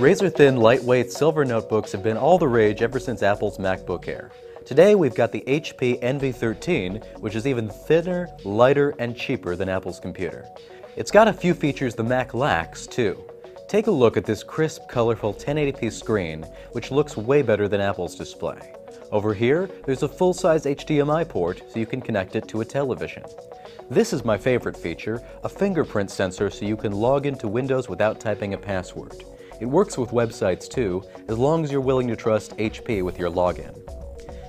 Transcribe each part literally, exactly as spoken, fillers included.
Razor-thin, lightweight silver notebooks have been all the rage ever since Apple's MacBook Air. Today we've got the H P Envy thirteen, which is even thinner, lighter, and cheaper than Apple's computer. It's got a few features the Mac lacks, too. Take a look at this crisp, colorful ten eighty p screen, which looks way better than Apple's display. Over here, there's a full-size H D M I port so you can connect it to a television. This is my favorite feature, a fingerprint sensor so you can log into Windows without typing a password. It works with websites too, as long as you're willing to trust H P with your login.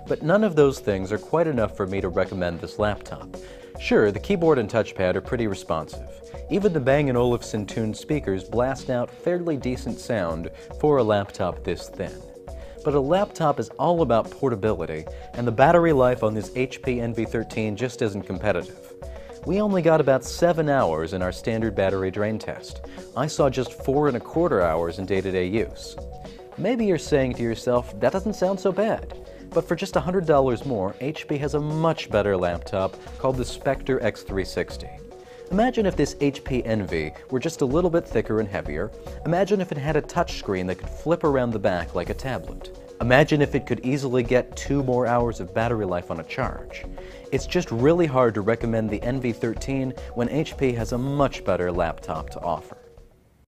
But none of those things are quite enough for me to recommend this laptop. Sure, the keyboard and touchpad are pretty responsive. Even the Bang and Olufsen tuned speakers blast out fairly decent sound for a laptop this thin. But a laptop is all about portability, and the battery life on this H P Envy thirteen just isn't competitive. We only got about seven hours in our standard battery drain test. I saw just four and a quarter hours in day-to-day use. Maybe you're saying to yourself, that doesn't sound so bad. But for just one hundred dollars more, H P has a much better laptop called the Spectre X three sixty. Imagine if this H P Envy were just a little bit thicker and heavier. Imagine if it had a touchscreen that could flip around the back like a tablet. Imagine if it could easily get two more hours of battery life on a charge. It's just really hard to recommend the Envy thirteen when H P has a much better laptop to offer.